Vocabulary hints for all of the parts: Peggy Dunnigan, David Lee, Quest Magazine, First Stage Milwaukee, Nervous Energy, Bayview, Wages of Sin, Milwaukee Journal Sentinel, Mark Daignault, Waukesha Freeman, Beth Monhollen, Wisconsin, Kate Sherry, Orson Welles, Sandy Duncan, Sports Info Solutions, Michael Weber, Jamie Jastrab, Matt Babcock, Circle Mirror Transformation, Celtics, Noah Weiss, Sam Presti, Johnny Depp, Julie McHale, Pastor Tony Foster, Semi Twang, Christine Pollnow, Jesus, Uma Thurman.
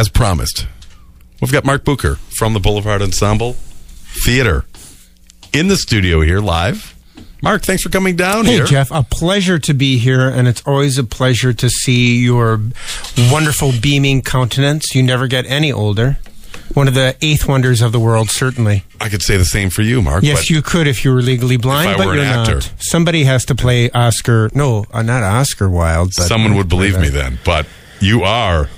as promised, we've got Mark Bucher from the Boulevard Ensemble Theater in the studio here live. Mark, thanks for coming down here. Hey, Jeff. A pleasure to be here, and it's always a pleasure to see your wonderful beaming countenance. You never get any older. One of the eighth wonders of the world, certainly. I could say the same for you, Mark. Yes, you could if you were legally blind, but you're not. Somebody has to play Oscar. No, not Oscar Wilde. But someone would believe me then, but you are.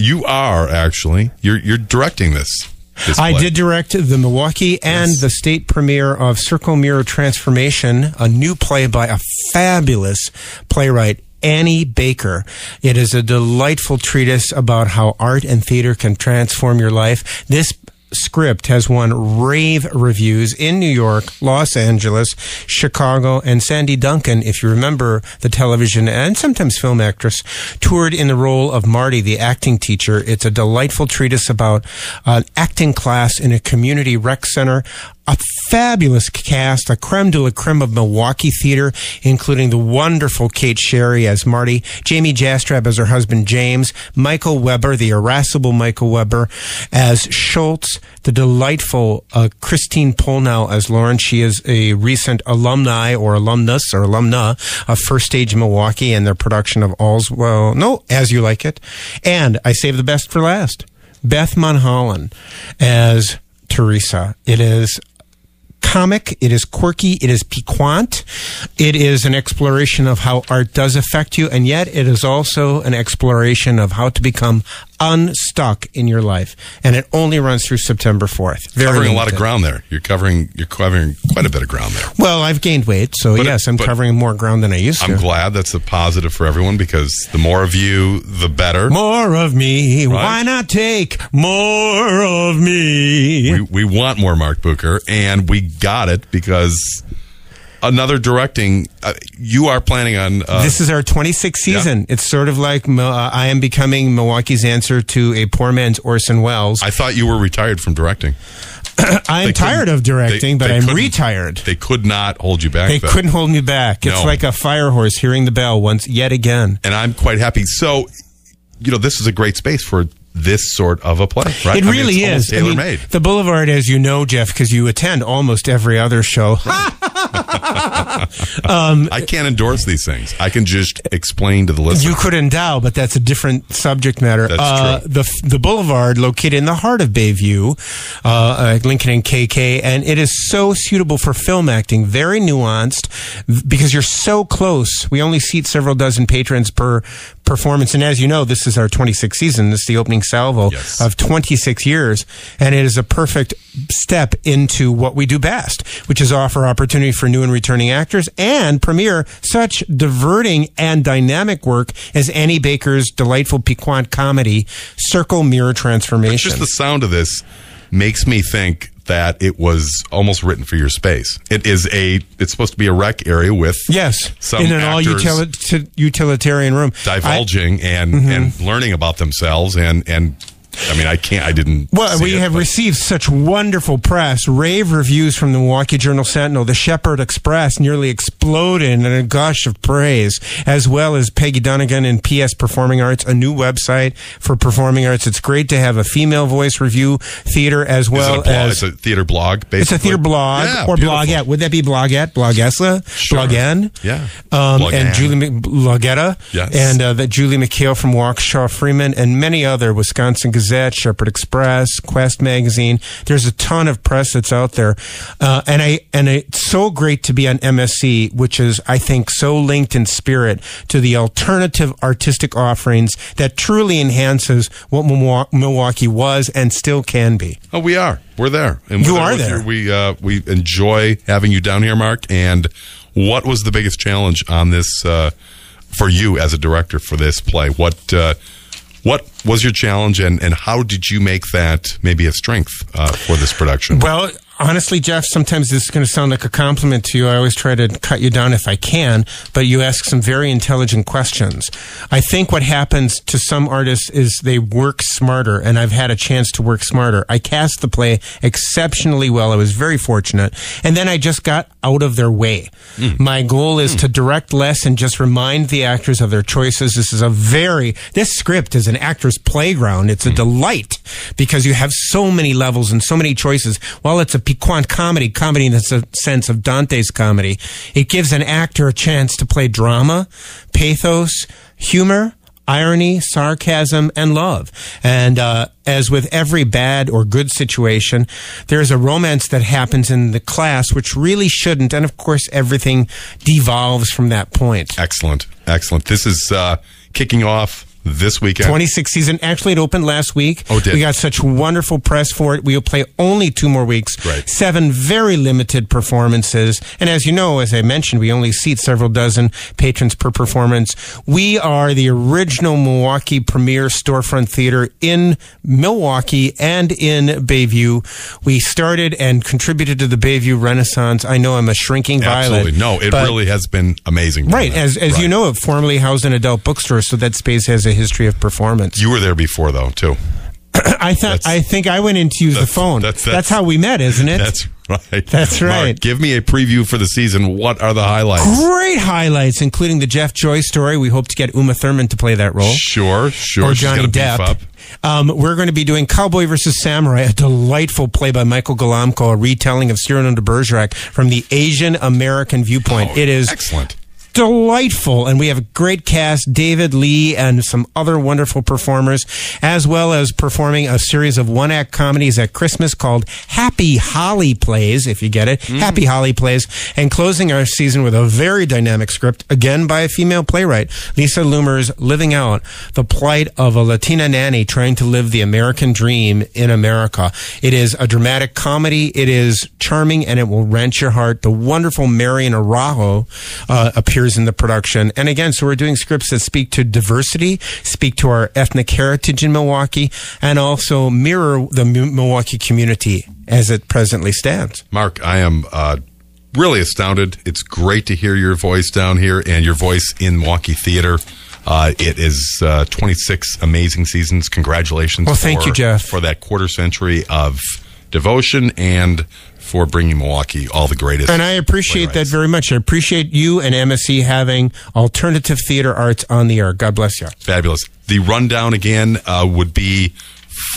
You are, actually. You're directing this. I did direct the Milwaukee and the state premiere of Circle Mirror Transformation, a new play by a fabulous playwright, Annie Baker. It is a delightful treatise about how art and theater can transform your life. This script has won rave reviews in New York, Los Angeles, Chicago, and Sandy Duncan, if you remember, the television and sometimes film actress, toured in the role of Marty, the acting teacher. It's a delightful treatise about an acting class in a community rec center. A fabulous cast, a creme de la creme of Milwaukee theater, including the wonderful Kate Sherry as Marty, Jamie Jastrab as her husband James, Michael Weber, the irascible Michael Weber, as Schultz, the delightful Christine Pollnow as Lauren. She is a recent alumni or alumnus or alumna of First Stage Milwaukee and their production of All's Well, No, As You Like It. And I saved the best for last, Beth Monhollen as Teresa. It is comic, it is quirky, it is piquant, it is an exploration of how art does affect you, and yet it is also an exploration of how to become unstuck in your life. And it only runs through September 4th. Covering a lot of ground there. You're covering quite a bit of ground there. Well, I've gained weight, so yes, I'm covering more ground than I used to. I'm glad that's a positive for everyone, because the more of you, the better. More of me. Right? Why not take more of me? We want more Mark Bucher, and we got it, because another directing, you are planning on... this is our 26th season. Yeah. It's sort of like I am becoming Milwaukee's answer to a poor man's Orson Welles. I thought you were retired from directing. I'm tired of directing, but I'm retired. They could not hold you back. They couldn't hold me back. It's like a fire horse hearing the bell once yet again. And I'm quite happy. So, you know, this is a great space for this sort of a play, right? It really is. I mean, the Boulevard, as you know, Jeff, because you attend almost every other show. Right. I can't endorse these things. I can just explain to the listener. You could endow, but that's a different subject matter. That's true. The Boulevard, located in the heart of Bayview, Lincoln and KK, and it is so suitable for film acting, very nuanced, because you're so close. We only seat several dozen patrons per performance, and as you know, this is our 26th season. This is the opening salvo of 26 years, and it is a perfect step into what we do best, which is offer opportunity for new and returning actors and premiere such diverting and dynamic work as Annie Baker's delightful piquant comedy, Circle Mirror Transformation. But just the sound of this makes me think that it was almost written for your space. It's supposed to be a rec area with some in an all utilitarian room, divulging and learning about themselves and. I mean, I didn't. Well, we have received such wonderful press, rave reviews from the Milwaukee Journal Sentinel. The Shepherd Express nearly exploded in a gush of praise, as well as Peggy Dunnigan and PS Performing Arts, a new website for performing arts. It's great to have a female voice review theater as well as. It's a theater blog, basically. It's a theater blog or Blogette. Would that be Blogette? Blogesla? Sure. Blogen? Yeah. And Julie Blogetta. Yes. And Julie McHale from Waukesha Freeman and many other Wisconsin Gazette. Shepherd Express, Quest Magazine. There's a ton of press that's out there. And it's so great to be on MSE, which is, I think, so linked in spirit to the alternative artistic offerings that truly enhances what Milwaukee was and still can be. Oh, we are. We're there. And you are there. We enjoy having you down here, Mark. And what was the biggest challenge on this, for you as a director for this play? What was your challenge, and how did you make that maybe a strength for this production? Well, Honestly, Jeff, sometimes this is going to sound like a compliment to you. I always try to cut you down if I can, but you ask some very intelligent questions. I think what happens to some artists is they work smarter, and I've had a chance to work smarter. I cast the play exceptionally well. I was very fortunate. And then I just got out of their way. My goal is to direct less and just remind the actors of their choices. This script is an actor's playground. It's a delight because you have so many levels and so many choices. While it's a piquant comedy in the sense of Dante's comedy, it gives an actor a chance to play drama, pathos, humor, irony, sarcasm, and love. And as with every bad or good situation, there is a romance that happens in the class, which really shouldn't. And, of course, everything devolves from that point. Excellent. Excellent. This is kicking off this weekend. 26th season. Actually, it opened last week. Oh, did. We got such wonderful press for it. We'll play only 2 more weeks. Right. 7 very limited performances. And as you know, as I mentioned, we only seat several dozen patrons per performance. We are the original Milwaukee premier storefront theater in Milwaukee and in Bayview. We started and contributed to the Bayview Renaissance. I know I'm a shrinking violet. Absolutely. No, it really has been amazing. Right. As you know, it formerly housed an adult bookstore, so that space has a history of performance. You were there before, though, too. I think I went in to use the phone. That's how we met, isn't it? That's right. That's right. Mark, give me a preview for the season. What are the highlights? Great highlights, including the Jeff Joy story. We hope to get Uma Thurman to play that role. Sure. Or Johnny Depp. We're going to be doing Cowboy vs. Samurai, a delightful play by Michael Golomko, a retelling of Cyrano de Bergerac from the Asian-American viewpoint. It is excellent. Delightful, and we have a great cast, David Lee and some other wonderful performers, as well as performing a series of one-act comedies at Christmas called Happy Holly Plays, if you get it, Happy Holly Plays, and closing our season with a very dynamic script, again by a female playwright, Lisa Loomer's Living Out, the plight of a Latina nanny trying to live the American dream in America. It is a dramatic comedy, it is charming, and it will wrench your heart. The wonderful Marion Araujo appears in the production. And again, so we're doing scripts that speak to diversity, speak to our ethnic heritage in Milwaukee, and also mirror the Milwaukee community as it presently stands. Mark, I am really astounded. It's great to hear your voice down here and your voice in Milwaukee theater. It is 26 amazing seasons. Congratulations. Well, thank you, Jeff, for that quarter century of devotion and for bringing Milwaukee all the greatest. And I appreciate that very much. I appreciate you and MSE having alternative theater arts on the air. God bless you. Fabulous. The rundown again would be,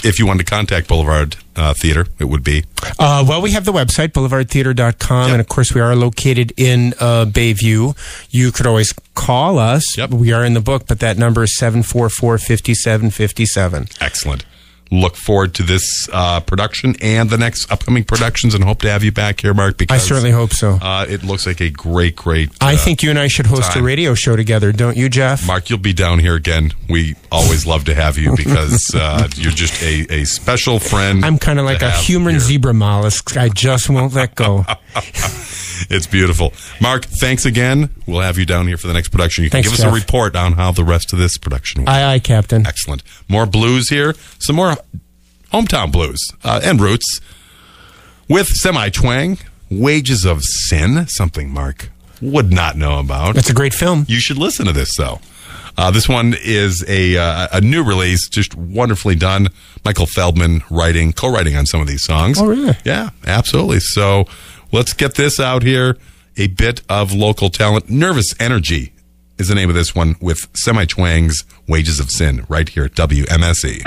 if you wanted to contact Boulevard Theater, it would be? Well, we have the website, boulevardtheater.com, and of course we are located in Bayview. You could always call us. Yep. We are in the book, but that number is 744-5757. Excellent. Look forward to this production and the next upcoming productions, and hope to have you back here, Mark. Because I certainly hope so. It looks like a great. I think you and I should host a radio show together, don't you, Jeff? Mark, you'll be down here again. We always love to have you because you're just a special friend. I'm kind of like a human zebra mollusk. I just won't let go. It's beautiful, Mark. Thanks again. We'll have you down here for the next production. You can give us a report on how the rest of this production went. Aye, Captain. Excellent. More blues here. Some more hometown blues and roots with Semi Twang, Wages of Sin, something Mark would not know about. It's a great film. You should listen to this, though. This one is a new release, just wonderfully done. Michael Feldman co-writing on some of these songs. Oh, really? Yeah, absolutely. So let's get this out here. A bit of local talent. Nervous Energy is the name of this one, with Semi Twang's Wages of Sin right here at WMSE.